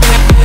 With the